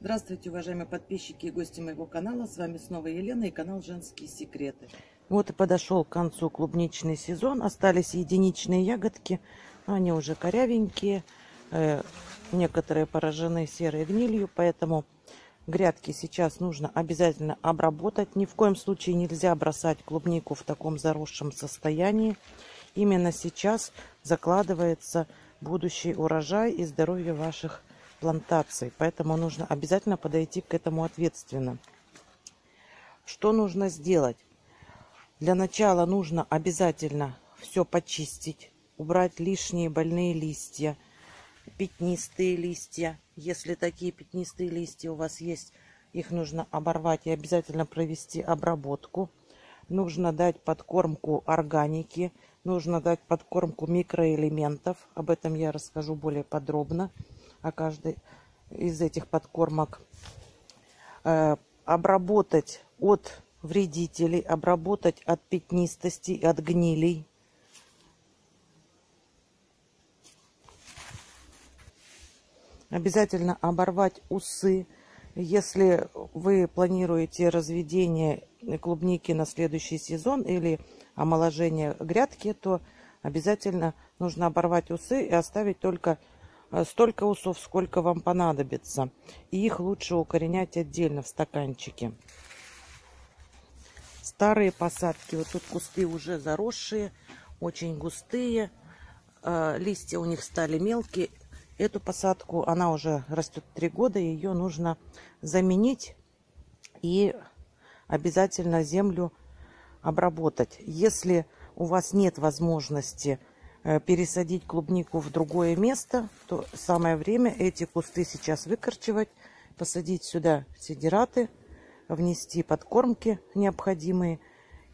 Здравствуйте, уважаемые подписчики и гости моего канала. С вами снова Елена и канал «Женские секреты». Вот и подошел к концу клубничный сезон. Остались единичные ягодки. Но они уже корявенькие. Некоторые поражены серой гнилью. Поэтому грядки сейчас нужно обязательно обработать. Ни в коем случае нельзя бросать клубнику в таком заросшем состоянии. Именно сейчас закладывается будущий урожай и здоровье ваших плантаций, поэтому нужно обязательно подойти к этому ответственно. Что нужно сделать? Для начала нужно обязательно все почистить, убрать лишние больные листья, пятнистые листья. Если такие пятнистые листья у вас есть, их нужно оборвать и обязательно провести обработку. Нужно дать подкормку органики, нужно дать подкормку микроэлементов. Об этом я расскажу более подробно. О каждой из этих подкормок. Обработать от вредителей, обработать от пятнистости, от гнилей. Обязательно оборвать усы. Если вы планируете разведение клубники на следующий сезон или омоложение грядки, то обязательно нужно оборвать усы и оставить только столько усов, сколько вам понадобится. И их лучше укоренять отдельно в стаканчике. Старые посадки. Вот тут кусты уже заросшие, очень густые. Листья у них стали мелкие. Эту посадку, она уже растет 3 года, ее нужно заменить и обязательно землю обработать. Если у вас нет возможности пересадить клубнику в другое место, то самое время эти кусты сейчас выкорчевать, посадить сюда сидираты, внести подкормки необходимые.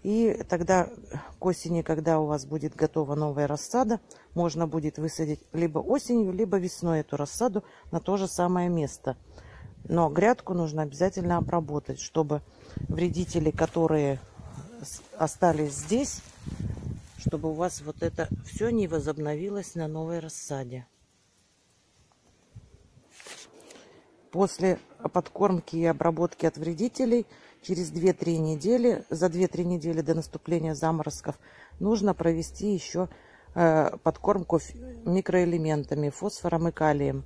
И тогда к осени, когда у вас будет готова новая рассада, можно будет высадить либо осенью, либо весной эту рассаду на то же самое место. Но грядку нужно обязательно обработать, чтобы вредители, которые остались здесь, чтобы у вас вот это все не возобновилось на новой рассаде. После подкормки и обработки от вредителей через 2-3 недели, за 2-3 недели до наступления заморозков, нужно провести еще подкормку микроэлементами, фосфором и калием.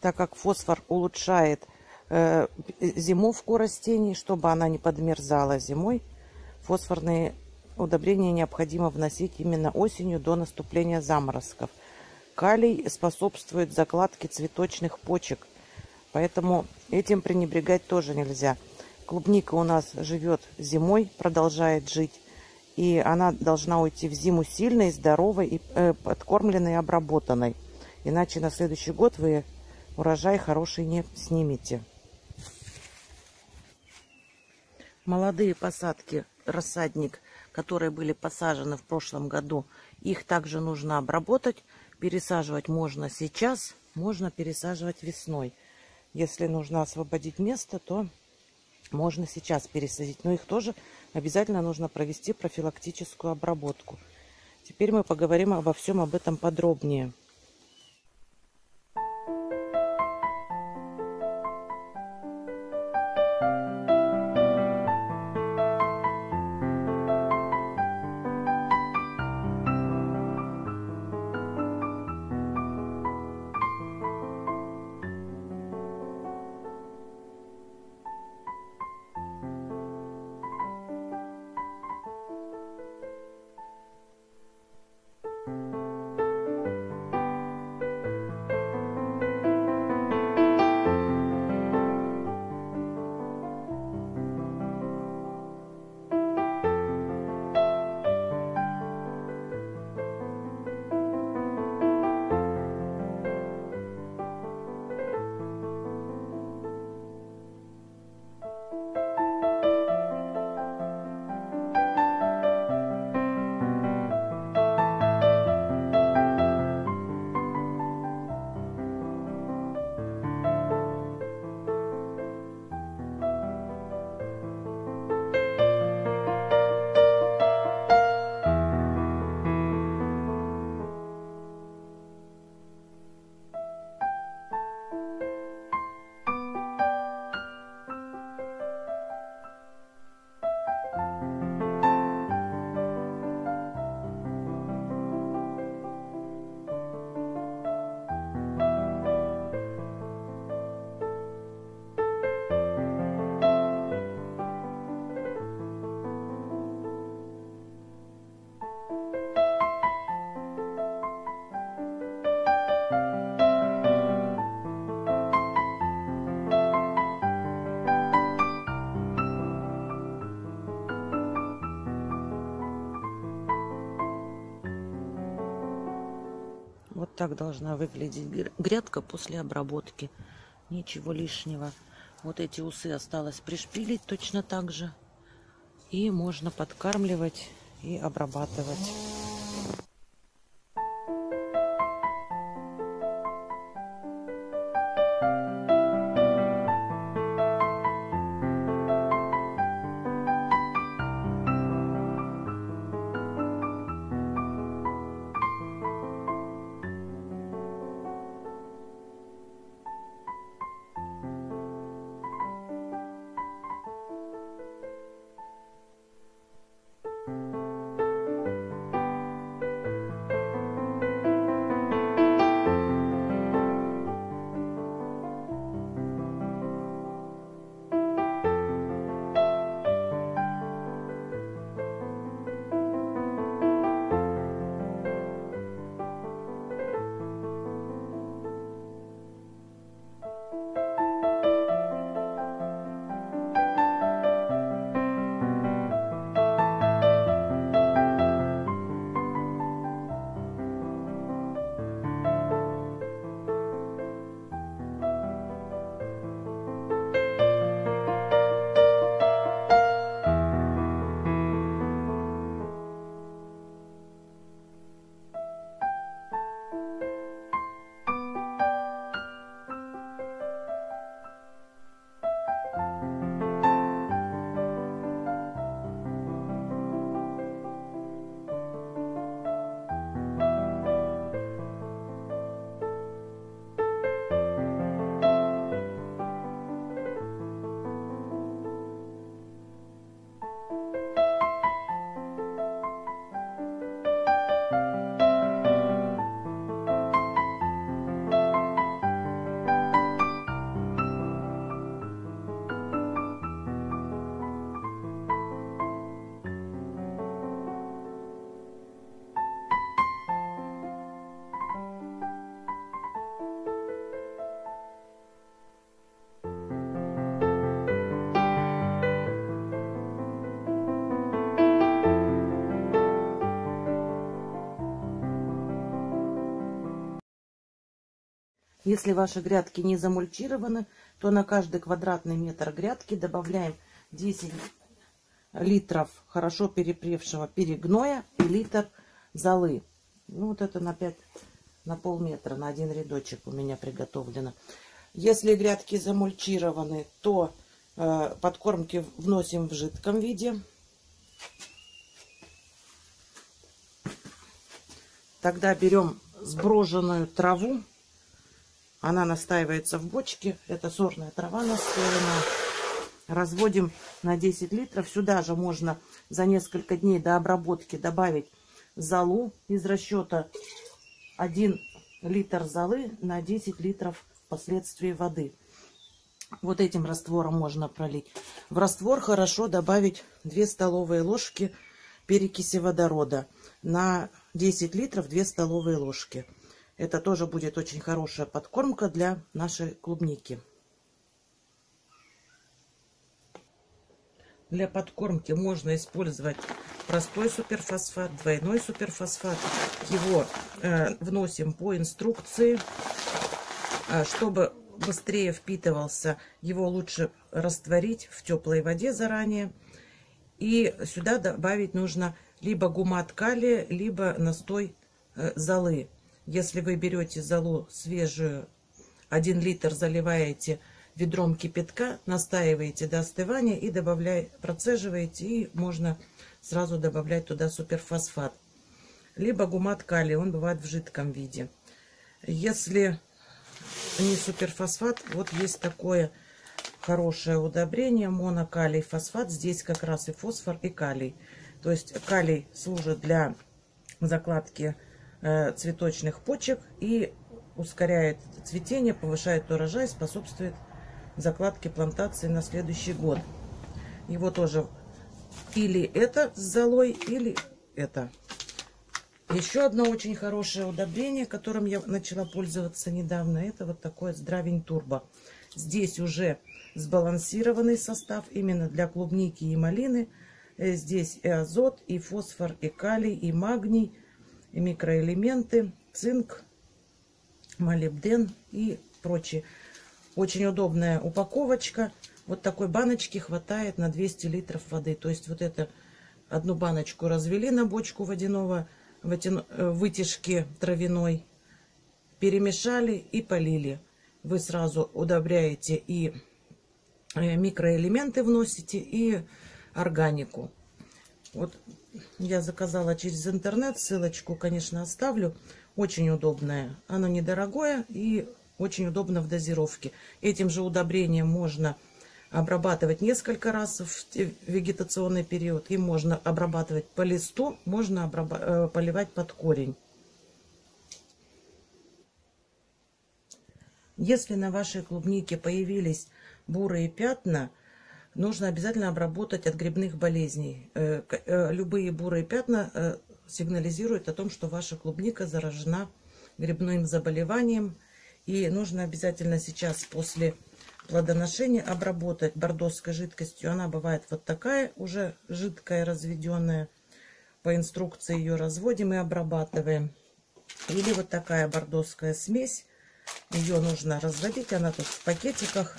Так как фосфор улучшает зимовку растений, чтобы она не подмерзала зимой, фосфорные удобрения необходимо вносить именно осенью до наступления заморозков. Калий способствует закладке цветочных почек, поэтому этим пренебрегать тоже нельзя. Клубника у нас живет зимой, продолжает жить, и она должна уйти в зиму сильной, здоровой, и подкормленной, и обработанной. Иначе на следующий год вы урожай хороший не снимете. Молодые посадки, рассадник, которые были посажены в прошлом году, их также нужно обработать. Пересаживать можно сейчас, можно пересаживать весной. Если нужно освободить место, то можно сейчас пересадить. Но их тоже обязательно нужно провести профилактическую обработку. Теперь мы поговорим обо всем об этом подробнее. так должна выглядеть грядка после обработки. Ничего лишнего. Вот эти усы осталось пришпилить точно так же. И можно подкармливать и обрабатывать. Если ваши грядки не замульчированы, то на каждый квадратный метр грядки добавляем 10 литров хорошо перепревшего перегноя и литр золы. Ну, вот это на 5, на полметра, на один рядочек у меня приготовлено. Если грядки замульчированы, то подкормки вносим в жидком виде. Тогда берем сброженную траву. Она настаивается в бочке. Это сорная трава настоянная. Разводим на 10 литров. Сюда же можно за несколько дней до обработки добавить золу из расчета 1 литр золы на 10 литров впоследствии воды. Вот этим раствором можно пролить. В раствор хорошо добавить 2 столовые ложки перекиси водорода. На 10 литров 2 столовые ложки. Это тоже будет очень хорошая подкормка для нашей клубники. Для подкормки можно использовать простой суперфосфат, двойной суперфосфат. Его вносим по инструкции. Чтобы быстрее впитывался, его лучше растворить в теплой воде заранее. И сюда добавить нужно либо гумат калия, либо настой золы. Если вы берете золу свежую, 1 литр заливаете ведром кипятка, настаиваете до остывания и добавляете, процеживаете, и можно сразу добавлять туда суперфосфат. Либо гумат калия, он бывает в жидком виде. Если не суперфосфат, вот есть такое хорошее удобрение, монокалий фосфат. Здесь как раз и фосфор, и калий. То есть калий служит для закладки цветочных почек и ускоряет цветение, повышает урожай, способствует закладке плантации на следующий год. Его тоже или это с золой, или это. Еще одно очень хорошее удобрение, которым я начала пользоваться недавно, это вот такое Здравень Турбо. Здесь уже сбалансированный состав именно для клубники и малины. Здесь и азот, и фосфор, и калий, и магний, и микроэлементы, цинк, молибден и прочие. Очень удобная упаковочка. Вот такой баночки хватает на 200 литров воды. То есть вот это одну баночку развели на бочку водяного вытяжки травяной, перемешали и полили. Вы сразу удобряете и микроэлементы вносите, и органику. Вот я заказала через интернет, ссылочку, конечно, оставлю. Очень удобное, оно недорогое и очень удобно в дозировке. Этим же удобрением можно обрабатывать несколько раз в вегетационный период. И можно обрабатывать по листу, можно поливать под корень. Если на вашей клубнике появились бурые пятна, нужно обязательно обработать от грибных болезней. Любые бурые пятна сигнализируют о том, что ваша клубника заражена грибным заболеванием. И нужно обязательно сейчас после плодоношения обработать бордоской жидкостью. Она бывает вот такая, уже жидкая, разведенная. По инструкции ее разводим и обрабатываем. Или вот такая бордоская смесь. Ее нужно разводить, она тут в пакетиках.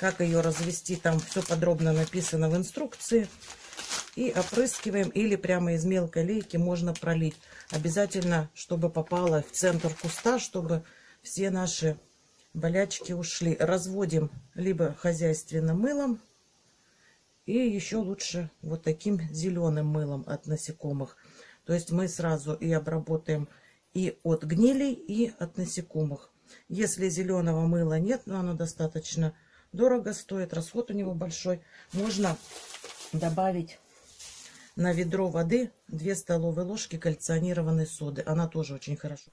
Как ее развести, там все подробно написано в инструкции. И опрыскиваем, или прямо из мелкой лейки можно пролить. Обязательно, чтобы попало в центр куста, чтобы все наши болячки ушли. Разводим либо хозяйственным мылом, и еще лучше вот таким зеленым мылом от насекомых. То есть мы сразу и обработаем и от гнилей, и от насекомых. Если зеленого мыла нет, но оно достаточно дорого стоит, расход у него большой, можно добавить на ведро воды 2 столовые ложки кальционированной соды. Она тоже очень хорошо.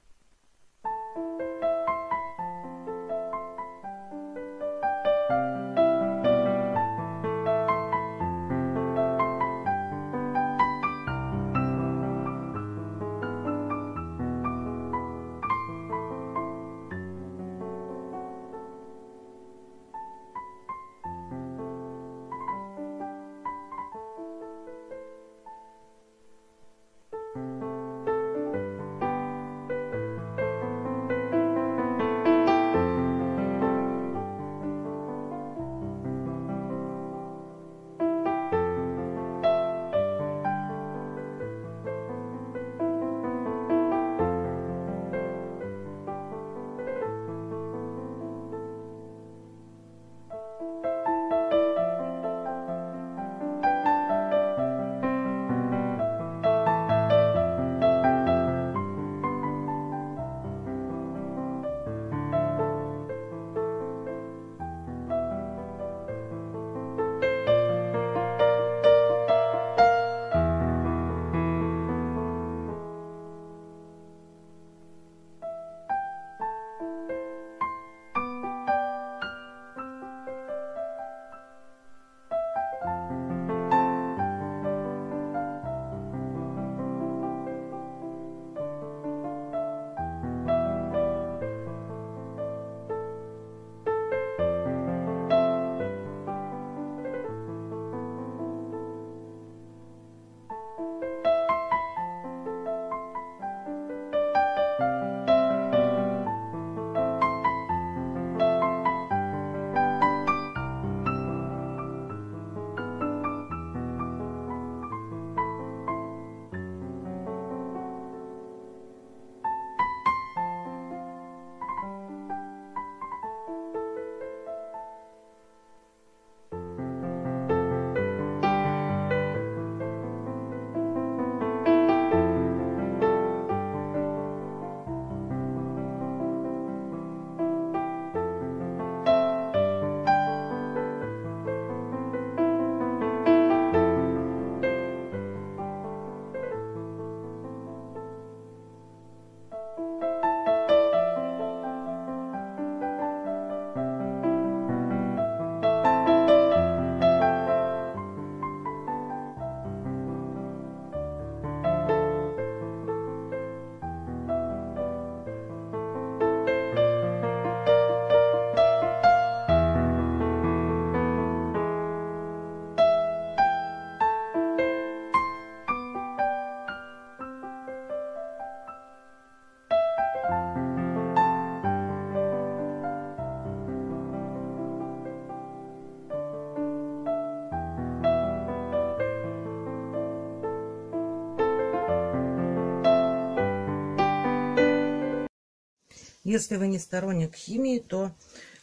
Если вы не сторонник химии, то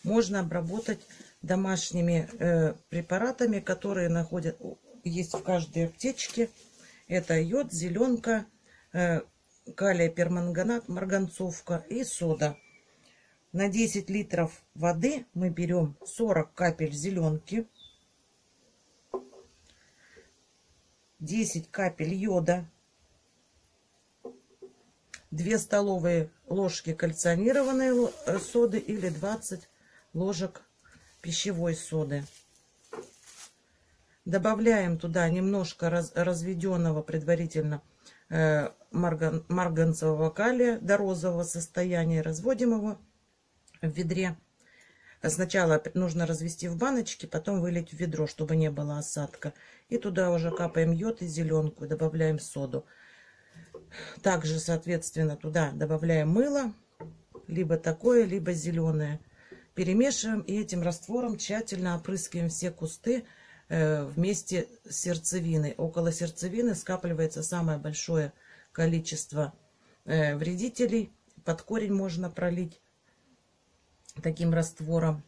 можно обработать домашними препаратами, которые есть в каждой аптечке. Это йод, зеленка, калий перманганат, марганцовка и сода. На 10 литров воды мы берем 40 капель зеленки, 10 капель йода, 2 столовые ложки кальционированной соды или 20 ложек пищевой соды. Добавляем туда немножко разведенного предварительно марганцевого калия до розового состояния, разводим его в ведре. Сначала нужно развести в баночке, потом вылить в ведро, чтобы не было осадка. И туда уже капаем йод и зеленку, добавляем соду. Также, соответственно, туда добавляем мыло, либо такое, либо зеленое. Перемешиваем и этим раствором тщательно опрыскиваем все кусты вместе с сердцевиной. Около сердцевины скапливается самое большое количество вредителей. Под корень можно пролить таким раствором.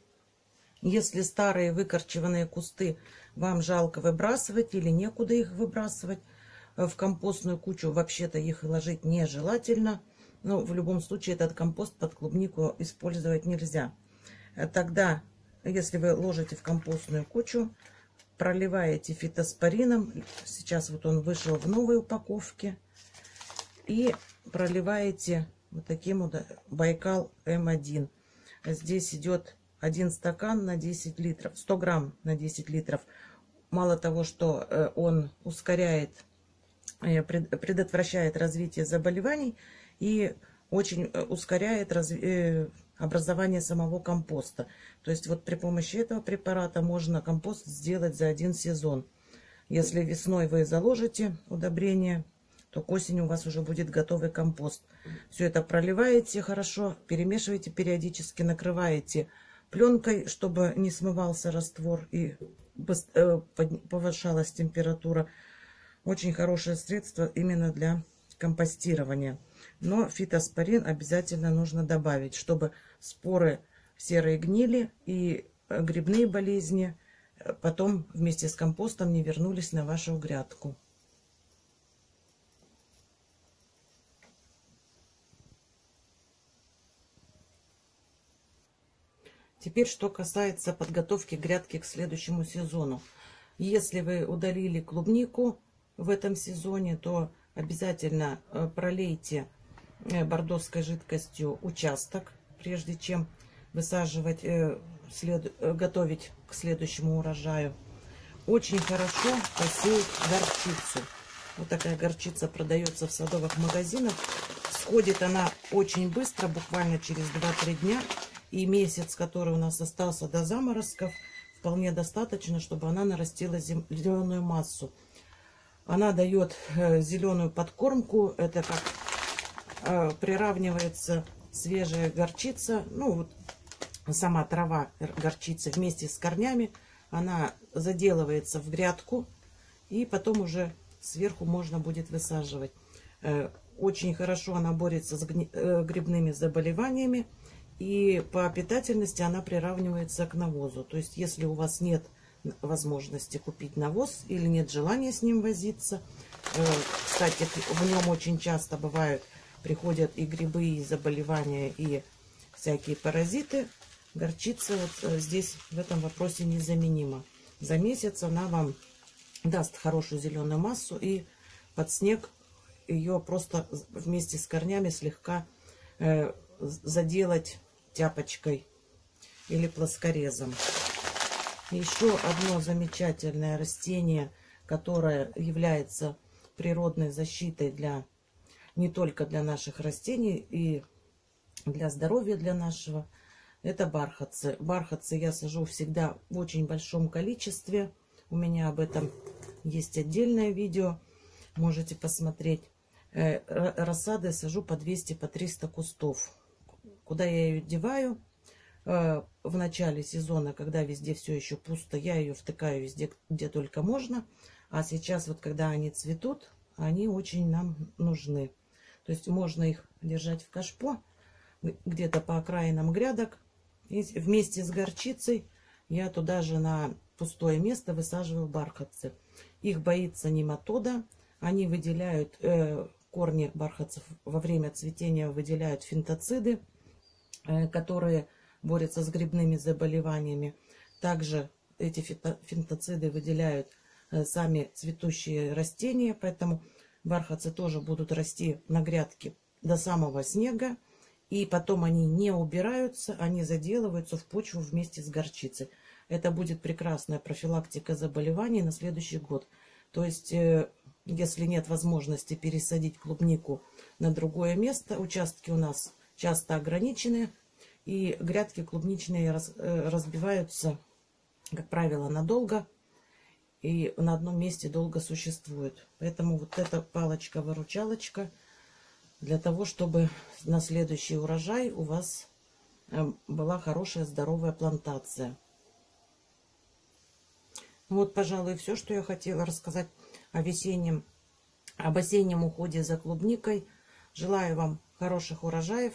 Если старые выкорчеванные кусты вам жалко выбрасывать или некуда их выбрасывать, в компостную кучу вообще-то их ложить нежелательно, но в любом случае этот компост под клубнику использовать нельзя. Тогда, если вы ложите в компостную кучу, проливаете фитоспорином, сейчас вот он вышел в новой упаковке, и проливаете вот таким вот Байкал М1. Здесь идет 1 стакан на 10 литров, 100 грамм на 10 литров. Мало того, что он ускоряет, предотвращает развитие заболеваний и очень ускоряет образование самого компоста. То есть вот при помощи этого препарата можно компост сделать за один сезон. Если весной вы заложите удобрение, то к осени у вас уже будет готовый компост. Все это проливаете хорошо, перемешиваете периодически, накрываете пленкой, чтобы не смывался раствор и повышалась температура. Очень хорошее средство именно для компостирования. Но фитоспорин обязательно нужно добавить, чтобы споры серые гнили и грибные болезни потом вместе с компостом не вернулись на вашу грядку. Теперь, что касается подготовки грядки к следующему сезону. Если вы удалили клубнику в этом сезоне, то обязательно пролейте бордовской жидкостью участок, прежде чем высаживать, готовить к следующему урожаю. Очень хорошо посеять горчицу. Вот такая горчица продается в садовых магазинах. Сходит она очень быстро, буквально через 2-3 дня. И месяц, который у нас остался до заморозков, вполне достаточно, чтобы она нарастила зеленую массу. Она дает зеленую подкормку. Это как приравнивается свежая горчица. Ну, вот сама трава горчицы вместе с корнями. Она заделывается в грядку. И потом уже сверху можно будет высаживать. Очень хорошо она борется с грибными заболеваниями. И по питательности она приравнивается к навозу. То есть, если у вас нет возможности купить навоз или нет желания с ним возиться, кстати, в нем очень часто бывают, приходят и грибы, и заболевания, и всякие паразиты, горчица вот здесь в этом вопросе незаменима. За месяц она вам даст хорошую зеленую массу, и под снег ее просто вместе с корнями слегка заделать тяпочкой или плоскорезом. Еще одно замечательное растение, которое является природной защитой не только для наших растений и для здоровья для нашего, это бархатцы. Бархатцы я сажу всегда в очень большом количестве. У меня об этом есть отдельное видео, можете посмотреть. Рассады сажу по 200-300 кустов. Куда я ее деваю? В начале сезона, когда везде все еще пусто, я ее втыкаю везде, где только можно. А сейчас, вот когда они цветут, они очень нам нужны. То есть можно их держать в кашпо, где-то по окраинам грядок. И вместе с горчицей я туда же на пустое место высаживаю бархатцы. Их боится нематода. Они выделяют, корни бархатцев во время цветения выделяют фитонциды, которые борются с грибными заболеваниями. Также эти фитонциды выделяют сами цветущие растения, поэтому бархатцы тоже будут расти на грядке до самого снега. И потом они не убираются, они заделываются в почву вместе с горчицей. Это будет прекрасная профилактика заболеваний на следующий год. То есть, если нет возможности пересадить клубнику на другое место, участки у нас часто ограничены, и грядки клубничные разбиваются, как правило, надолго, и на одном месте долго существуют. Поэтому вот эта палочка-выручалочка для того, чтобы на следующий урожай у вас была хорошая здоровая плантация. Вот, пожалуй, все, что я хотела рассказать об осеннем уходе за клубникой. Желаю вам хороших урожаев.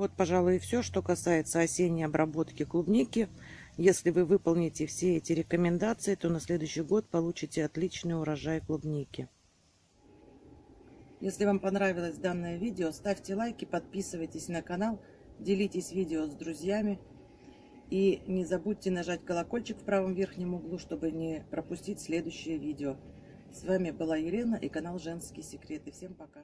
Вот, пожалуй, и все, что касается осенней обработки клубники. Если вы выполните все эти рекомендации, то на следующий год получите отличный урожай клубники. Если вам понравилось данное видео, ставьте лайки, подписывайтесь на канал, делитесь видео с друзьями. И не забудьте нажать колокольчик в правом верхнем углу, чтобы не пропустить следующее видео. С вами была Елена и канал «Женские секреты». Всем пока!